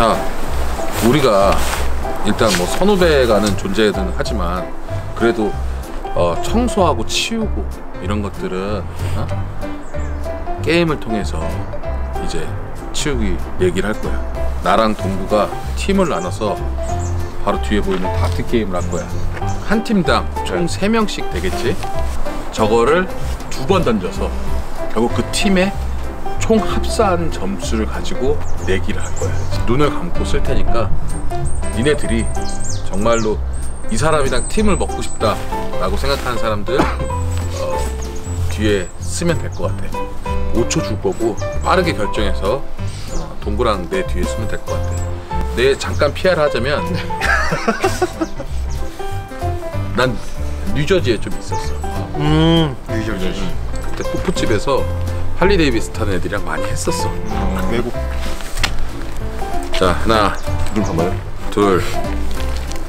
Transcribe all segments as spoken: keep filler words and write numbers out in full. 자, 우리가 일단 뭐 선후배라는 존재든 하지만 그래도 어, 청소하고 치우고 이런 것들은 어? 게임을 통해서 이제 치우기 얘기를 할 거야. 나랑 동구가 팀을 나눠서 바로 뒤에 보이는 다트 게임을 할 거야. 한 팀당 총 세 명씩 되겠지? 저거를 두 번 던져서 결국 그 팀의 총 합산 점수를 가지고 내기를 할 거야. 눈을 감고 쓸 테니까 니네들이 정말로 이 사람이랑 팀을 먹고 싶다 라고 생각하는 사람들 어, 뒤에 쓰면 될 것 같아. 오 초 줄 거고 빠르게 결정해서 어, 동구랑 내 뒤에 쓰면 될 것 같아. 내 잠깐 피아르 하자면 난 뉴저지에 좀 있었어. 음, 뉴저지. 응. 그때 뽀뽀집에서 할리 데이비스 타는 애들이랑 많이 했었어. 음. 외국. 자, 하나, 눈 감아요. 둘,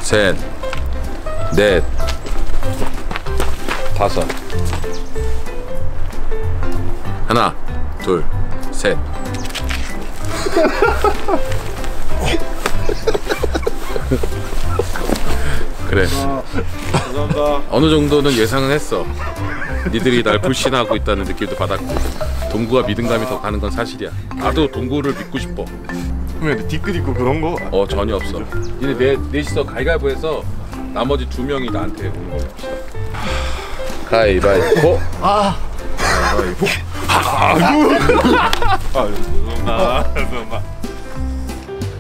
셋, 넷, 다섯. 하나, 둘, 셋. 그래. 아, 감사합니다. 어느 정도는 예상은 했어. 니들이 날 불신하고 있다는 느낌도 받았고, 동구가 믿음감이 더 가는 건 사실이야. 나도 동구를 믿고 싶어. 왜 뒤끝 있고 그런 거? 어, 전혀 없어. 니네 네, 넷이서 가위바위보해서 나머지 두 명이 나한테 오는 거야. 가위바위보. 아. 가위바위보. 아. 아. 아.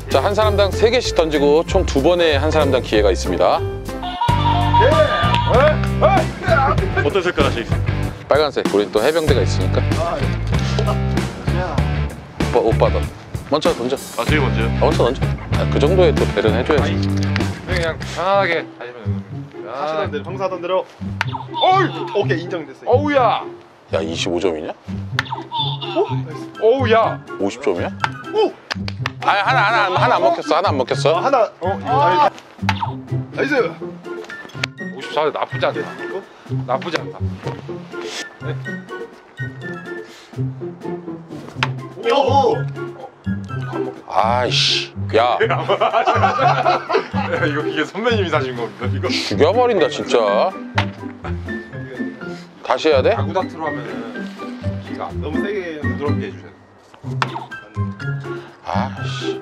자, 한 사람당 세 개씩 던지고 총 두 번의 한 사람당 기회가 있습니다. 예. 어떤 색깔 하실? 빨간색. 우린 또 해병대가 있으니까. 아, 예. 오빠, 오빠 던. 먼저 던져. 아, 저기 먼저요? 아, 먼저 던져. 아, 그 정도의 또 배려는 해줘야지. 아니, 그냥 편하게 다니면 되거든요. 하시던 대로, 평소하던 대로. 어이! 오케이, 인정됐어요. 어우야! 야, 이십오 점이냐? 오? 어우야! 오십 점이야? 오! 아, 하나, 하나, 하나, 하나 안 먹혔어. 하나 안 먹혔어. 어, 하나. 어, 아, 나이스. 오십사 대 나쁘지 않다. 어? 나쁘지 않다. 네. 오! 오! 아이씨. 야. 야, 이거 이게 선배님이 사신 겁니다. 이거. 죽여버린다, 진짜. 다시 해야 돼? 야구 다트로 하면은 기가 너무 세게 부드럽게 해주셔야 돼. 아씨.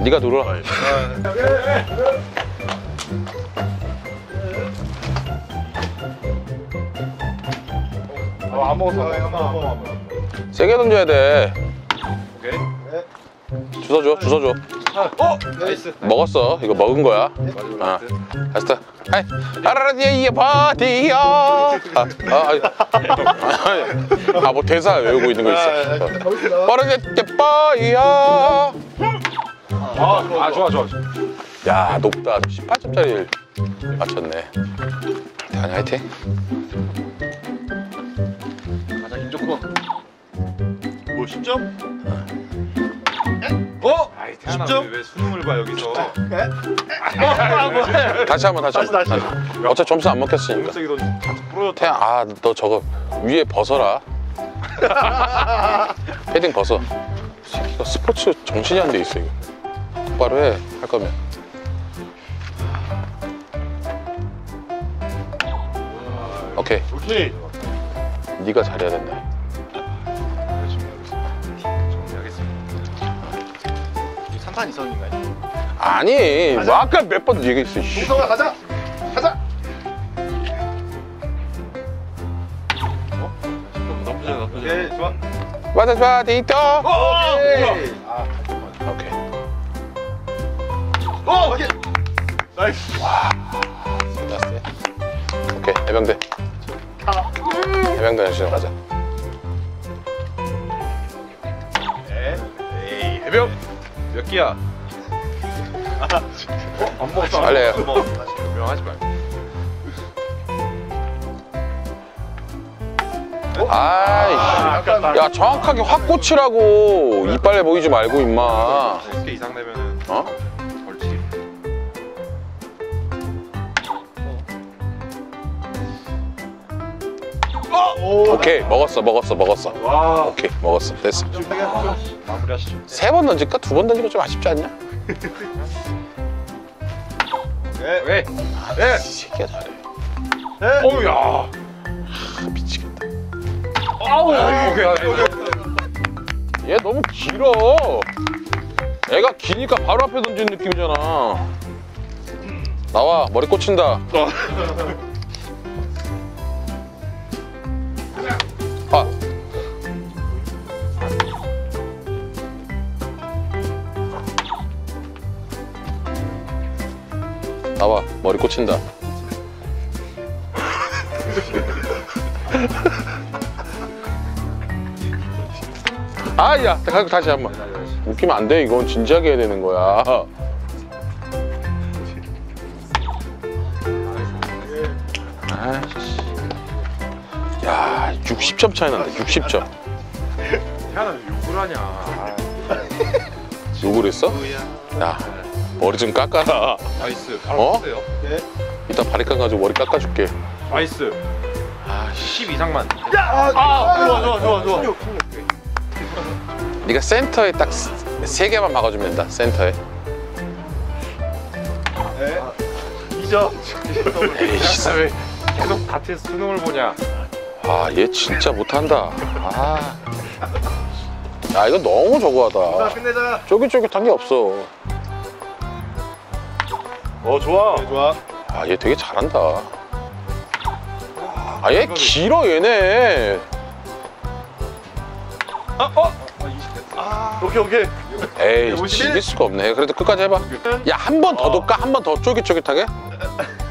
네가 눌러. 아, 안 먹었어. 세게 던져야 돼. 오케이. 주워 줘, 주워 줘. 어? 나이스. 먹었어. 이거 먹은 거야. 아, 다시 타. 아이, 아라라디에 바디야. 아, 아, 아, 뭐 대사 외우고 있는 거 있어. 빠르게 빠이야. 아, 좋아, 좋아. 야, 높다. 십팔 점짜리를 맞췄네. 다니, 화이팅. 가자, 김종국. 뭐 십 점? 어? 아이, 태어나면 왜 수능을 봐, 여기서. 다시 한번 다시 한번 다시, 다시. 어차피 점수 안 먹혔으니까. 태양, 아, 너 저거 위에 벗어라. 패딩 벗어. 이거 스포츠 정신이 안 돼 있어, 이거. 똑바로 해, 할 거면. 오케이. 오케이. 네가 잘해야 된다. 한 이성인가요? 아니, 가자. 아까 몇 번 얘기했어. 동성아, 가자, 가자. 어? 나쁘지 않아, 나쁘지 않아. 예, 좋아. 맞아, 좋아, 데이터. 오케이. 오케이. 아, 오케이. 오, 오케이. 나이스. 와, 끝났어요. 오케이, 해병대. 아, 음. 해병대 연습 가자. 네, 에이, 해병. 몇 개야? 아, 어? 안 먹었어. 빨리 해요. 명하지 말고. 어? 아이씨. 아, 아, 야, 정확하게 확 꽂히라고. 그래. 이빨에 보이지 말고, 임마. 십 개 이상 되면은. 어? 벌칙. 어! 오케이, 먹었어, 먹었어, 먹었어. 와. 오케이, 먹었어. 됐어. 좀 아, 마무리하시죠. 세 번 던질까? 두 번 던지고 좀 아쉽지 않냐? 네, 왜? 아, 네. 이 새끼야 잘해. 네. 어우, 야. 아, 미치겠다. 아우, 아, 오케이, 오케이, 오케이. 오케이. 얘 너무 길어. 애가 기니까 바로 앞에 던지는 느낌이잖아. 나와, 머리 꽂힌다. 아. 나와, 머리 꽂힌다. 아야, 다시 한 번. 웃기면 안 돼. 이건 진지하게 해야 되는 거야. 아이씨. 야, 육십 점 차이 난다. 육십 점. 태아나 욕을 하냐. 욕을 했어? 야, 머리 좀 깎아라. 나이스. 어? 네. 이따 바리 깎아가지고 머리 깎아줄게. 나이스. 아, 십 이상만. 야! 아, 아, 좋아, 좋아, 좋아, 좋아. 십육, 십육. 네가 센터에 딱 세 개만 박아주면 된다. 센터에. 네. 이죠. 에이씨. 왜 계속 밭에서 수능을 보냐. 아, 얘 진짜 못한다. 아, 야, 이거 너무 저거하다. 끝내자. 쫄깃쫄깃한 게 없어. 어, 좋아. 네, 좋아. 아, 얘 되게 잘한다. 아, 얘 길어 얘네. 아, 어? 아, 오케이, 오케이. 에이, 이길 수가 없네. 그래도 끝까지 해봐. 야, 한 번 더 넣을까? 한 번 더 쫄깃쫄깃하게?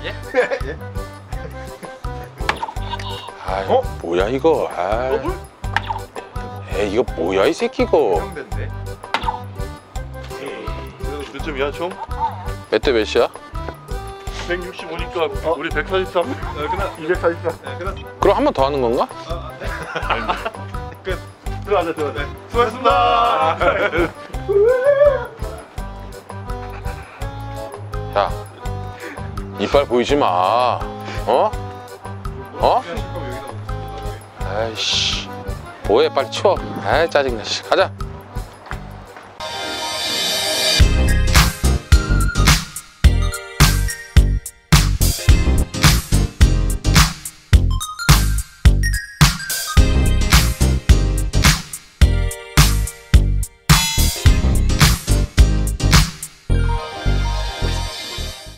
예? 예? 아, 어? 뭐야 이거? 아. 에이, 이거 뭐야 이 새끼 이거? 몇 점이야, 총? 몇 대 몇이야? 백육십오니까 어? 우리 백사십삼. 네, 끝나. 이백사십삼. 네, 끝나. 그럼 한 번 더 하는 건가? 아, 네. 끝. 들어가자, 들어가자. 수고하셨습니다. 야, 이빨 보이지 마. 어? 어? 아이씨, 뭐해, 빨리 치워. 아이, 짜증나. 가자.